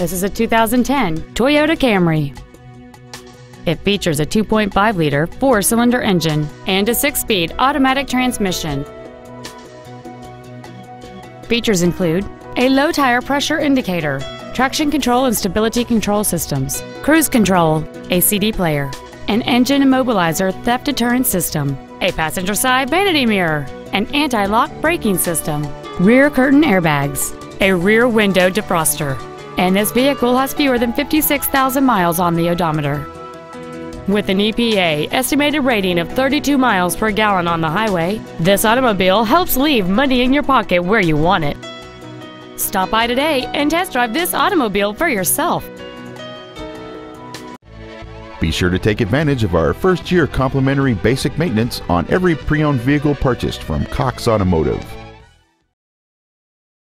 This is a 2010 Toyota Camry. It features a 2.5-liter four-cylinder engine and a 6-speed automatic transmission. Features include a low tire pressure indicator, traction control and stability control systems, cruise control, a CD player, an engine immobilizer theft deterrent system, a passenger side vanity mirror, an anti-lock braking system, rear curtain airbags, a rear window defroster, and this vehicle has fewer than 56,000 miles on the odometer. With an EPA estimated rating of 32 miles per gallon on the highway, this automobile helps leave money in your pocket where you want it. Stop by today and test drive this automobile for yourself. Be sure to take advantage of our first-year complimentary basic maintenance on every pre-owned vehicle purchased from Cox Automotive.